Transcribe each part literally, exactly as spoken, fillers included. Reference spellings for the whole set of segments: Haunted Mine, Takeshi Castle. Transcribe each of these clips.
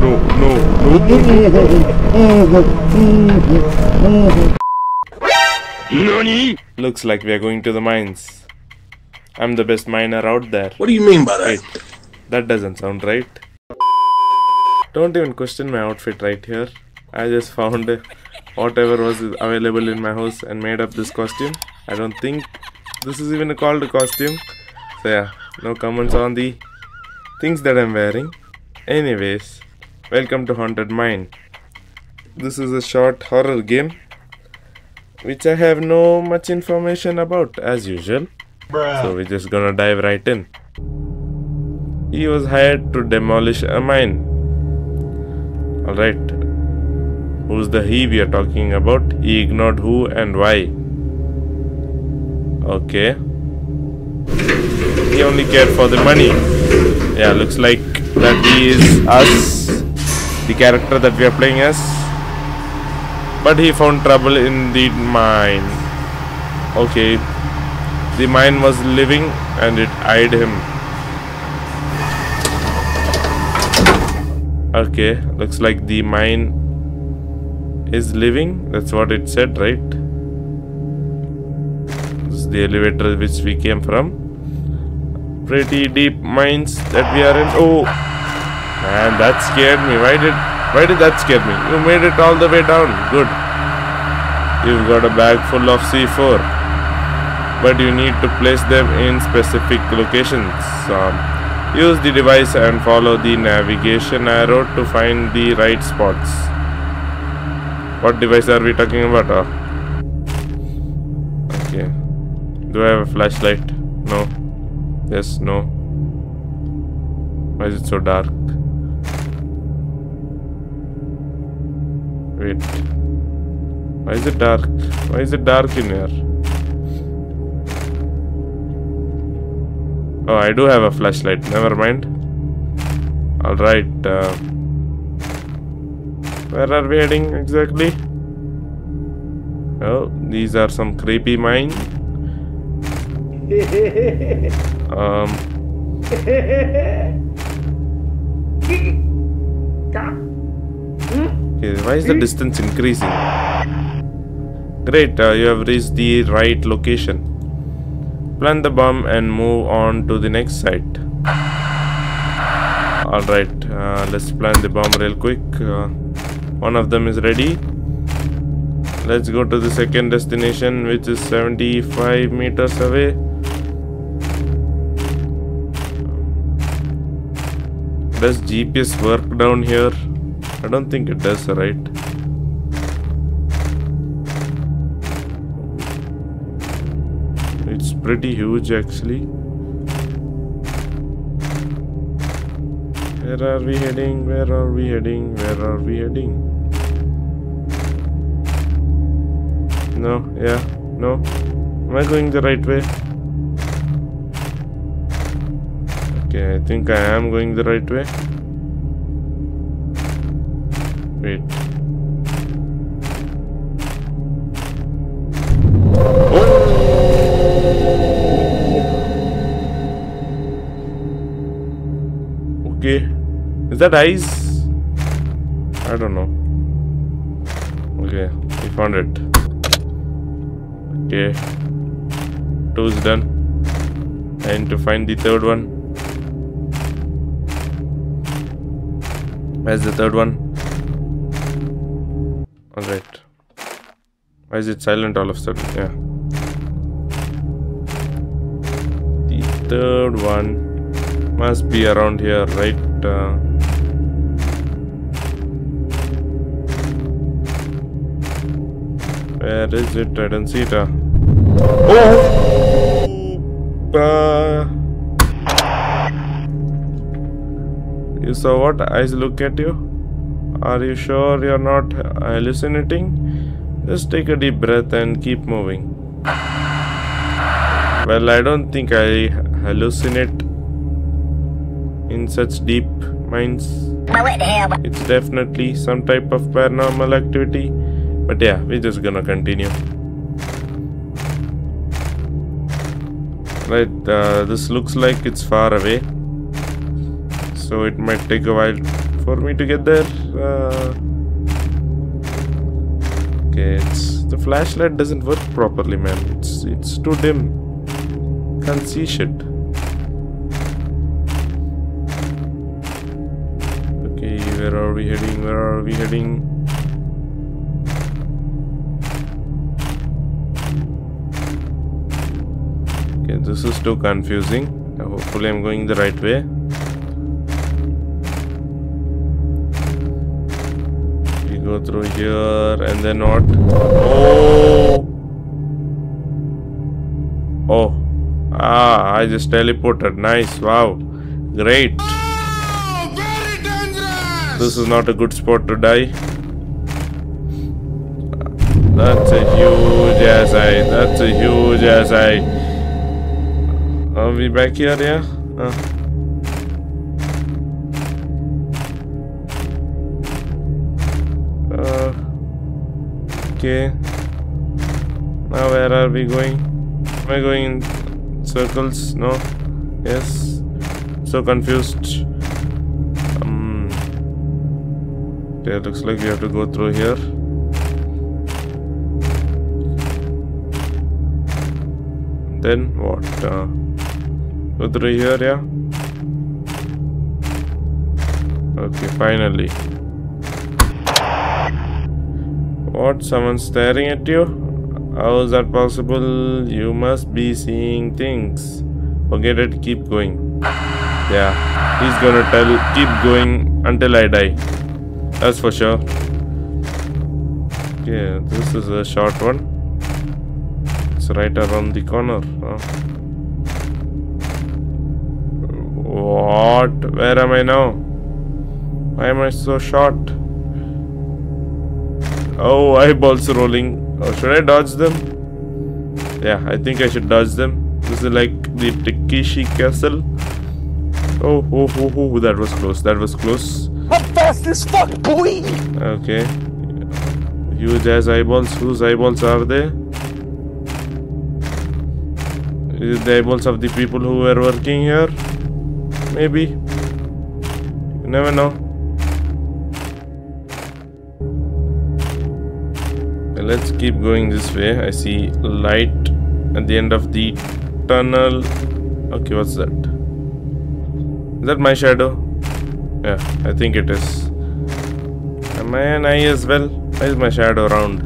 no, no, no. Nani? Looks like we are going to the mines. I'm the best miner out there. What do you mean by that? Wait, that doesn't sound right. Don't even question my outfit right here. I just found whatever was available in my house and made up this costume. I don't think this is even called a costume. So yeah, no comments on the things that I'm wearing. Anyways, welcome to Haunted Mine. This is a short horror game which I have no much information about as usual. Bruh. So we're just gonna dive right in. He was hired to demolish a mine. Alright. Who's the he we are talking about? He ignored who and why. Okay. He only cared for the money. Yeah, looks like that he is us, the character that we are playing as. But he found trouble in the mine. Okay. The mine was living and it eyed him. Okay, looks like the mine is living. That's what it said, right? This is the elevator which we came from. Pretty deep mines that we are in. Oh, man, that scared me. Why did... Why did that scare me? You made it all the way down. Good. You've got a bag full of C four. But you need to place them in specific locations. Um, use the device and follow the navigation arrow to find the right spots. What device are we talking about? Oh. Okay. Do I have a flashlight? No. Yes, no. Why is it so dark? Wait. Why is it dark? Why is it dark in here? Oh, I do have a flashlight. Never mind. Alright. Uh, where are we heading exactly? Oh, these are some creepy mine. Um. Why is the distance increasing? Great, uh, you have reached the right location. Plant the bomb and move on to the next site. Alright, uh, let's plant the bomb real quick. Uh, one of them is ready. Let's go to the second destination, which is seventy-five meters away. Does G P S work down here? I don't think it does, right? It's pretty huge actually. Where are we heading? Where are we heading? Where are we heading? No, yeah, no. Am I going the right way? Okay, I think I am going the right way. Wait. Oh. Okay. Is that ice? I don't know. Okay, we found it. Okay. Two is done. I need to find the third one. Where's the third one? Alright. Why is it silent all of a sudden? Yeah. The third one must be around here, right? Uh, where is it? I don't see it. Uh. Oh! Uh. You saw what? Eyes look at you? Are you sure you're not hallucinating? Just take a deep breath and keep moving. Well, I don't think I hallucinate in such deep minds. It's definitely some type of paranormal activity. But yeah, we're just gonna continue. Right, uh, this looks like it's far away. So it might take a while for me to get there. Uh, okay, it's, the flashlight doesn't work properly, man. It's it's too dim. Can't see shit. Okay, where are we heading? Where are we heading? Okay, this is too confusing. Hopefully, I'm going the right way. Through here and then what? Oh! Oh! Ah! I just teleported. Nice! Wow! Great! Oh, very dangerous. This is not a good spot to die. That's a huge ass eye. That's a huge ass eye. Are we back here? Yeah. Uh. Okay, now where are we going? Am I going in circles? No? Yes? So confused. Um, okay, looks like we have to go through here. Then what? Uh, go through here, yeah? Okay, finally. What? Someone staring at you? How is that possible? You must be seeing things. Forget it. Keep going. Yeah, he's gonna tell. Keep going until I die. That's for sure. Yeah, this is a short one. It's right around the corner. Huh? What? Where am I now? Why am I so short? Oh, eyeballs rolling. Oh, should I dodge them? Yeah, I think I should dodge them. This is like the Takeshi Castle. Oh, oh, oh, oh, that was close. That was close. I'm fast as fuck, boy! Okay. Huge ass eyeballs. Whose eyeballs are they? Is it the eyeballs of the people who were working here? Maybe. You never know. Let's keep going this way. I see light at the end of the tunnel. Okay, what's that? Is that my shadow? Yeah, I think it is. Am I an eye as well? Why is my shadow round?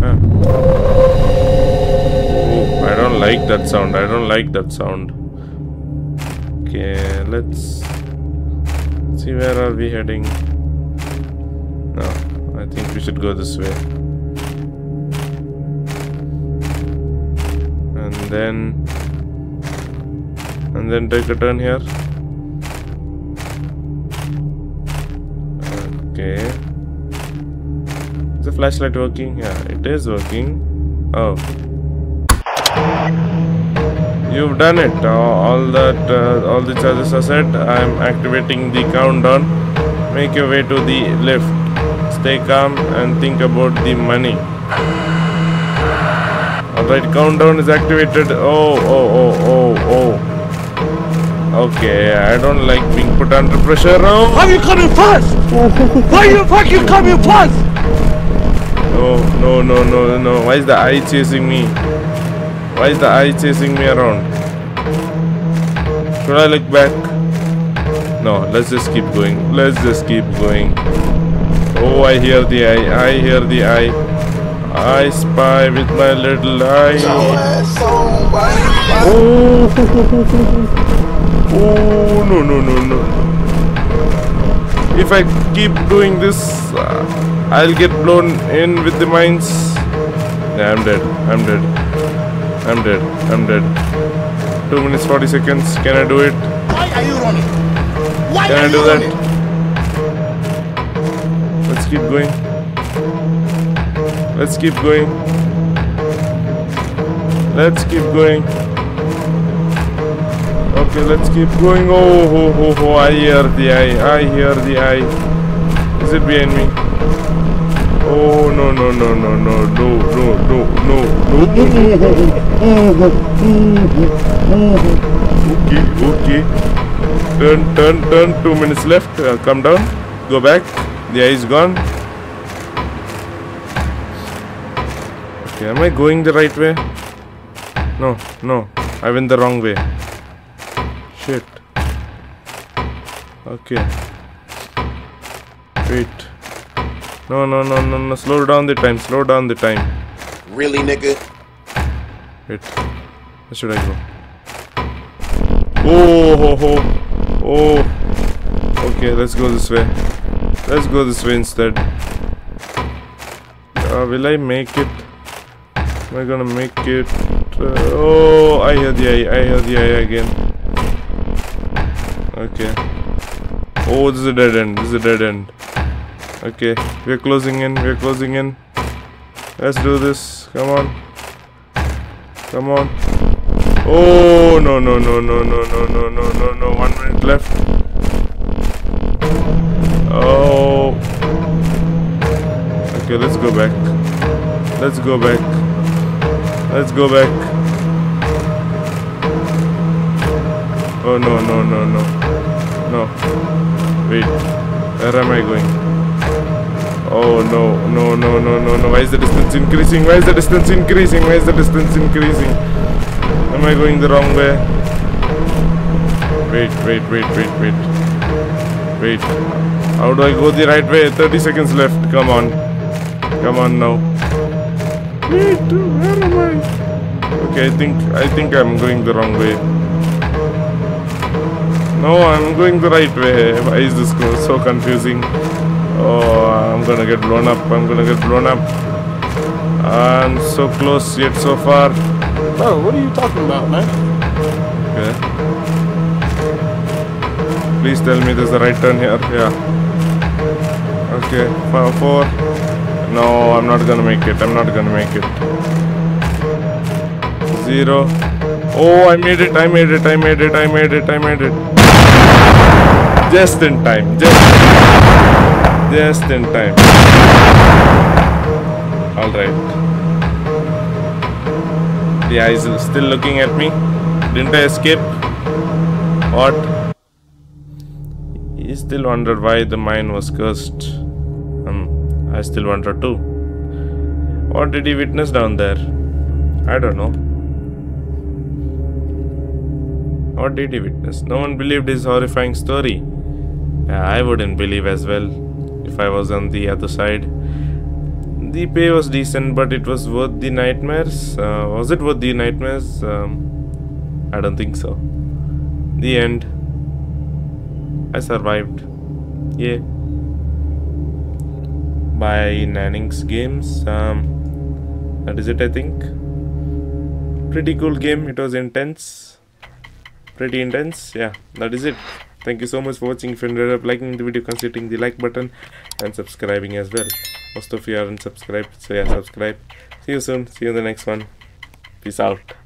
Huh. Ooh, I don't like that sound. I don't like that sound. Okay, let's... see, where are we heading? No, I think we should go this way. And then... and then take a turn here. Okay. Is the flashlight working? Yeah, it is working. Oh. You've done it. Uh, all that, uh, all the charges are set. I'm activating the countdown. Make your way to the lift. Stay calm and think about the money. Alright, countdown is activated. Oh, oh, oh, oh, oh. Okay, I don't like being put under pressure. Oh. Why are you coming fast? Why the fuck you coming fast? No, no, no, no, no. Why is the eye chasing me? Why is the eye chasing me around? Should I look back? No, let's just keep going. Let's just keep going. Oh, I hear the eye. I hear the eye. I spy with my little eye. Oh, oh no, no, no, no. If I keep doing this, uh, I'll get blown in with the mines. Yeah, I'm dead. I'm dead. I'm dead. I'm dead. two minutes forty seconds. Can I do it? Why are you running? Why Can are I do you that? Running? Let's keep going. Let's keep going. Let's keep going. Okay, let's keep going. Oh, ho, ho, ho. I hear the eye. I hear the eye. Is it behind me? Oh no no no no no no no no no no. Okay, okay. Turn, turn, turn. Two minutes left. Uh, come down. Go back. The eye is gone. Okay, am I going the right way? No, no. I went the wrong way. Shit. Okay. Wait. No, no, no, no, no. Slow down the time. Slow down the time. Really, nigga? Wait. Where should I go? Oh, ho, ho. Oh. Okay, let's go this way. Let's go this way instead. Uh, will I make it? Am I gonna make it? Uh, oh, I hear the eye. I hear the eye again. Okay. Oh, this is a dead end. This is a dead end. Okay, we're closing in. We're closing in. Let's do this. Come on. Come on. Oh, no, no, no, no, no, no, no, no, no, no. One minute left. Oh. Okay, let's go back. Let's go back. Let's go back. Oh, no, no, no, no. No. Wait. Where am I going? Oh no, no, no, no, no, no. Why is the distance increasing? Why is the distance increasing? Why is the distance increasing? Am I going the wrong way? Wait, wait, wait, wait, wait. Wait. How do I go the right way? thirty seconds left. Come on. Come on now. Wait, where am I? Okay, I think, I think I'm going the wrong way. No, I'm going the right way. Why is this so confusing? Oh, I'm gonna get blown up. I'm gonna get blown up. I'm so close yet so far. Bro, what are you talking about, man? Okay. Please tell me there's a right turn here. Yeah. Okay. Five, four. No, I'm not gonna make it. I'm not gonna make it. Zero. Oh, I made it. I made it. I made it. I made it. I made it. Just in time. Just in time. Just in time. Alright. The eye is still looking at me. Didn't I escape? What? He still wondered why the mine was cursed. Um, I still wonder too. What did he witness down there? I don't know. What did he witness? No one believed his horrifying story. I wouldn't believe as well. If I was on the other side. The pay was decent, but it was worth the nightmares. Uh, was it worth the nightmares? Um, I don't think so. The end. I survived. Yeah. By Nanning's Games. Um, that is it, I think. Pretty cool game. It was intense. Pretty intense. Yeah, that is it. Thank you so much for watching. If you ended up liking the video, consider hitting the like button and subscribing as well. Most of you aren't subscribed, so yeah, subscribe. See you soon. See you in the next one. Peace out.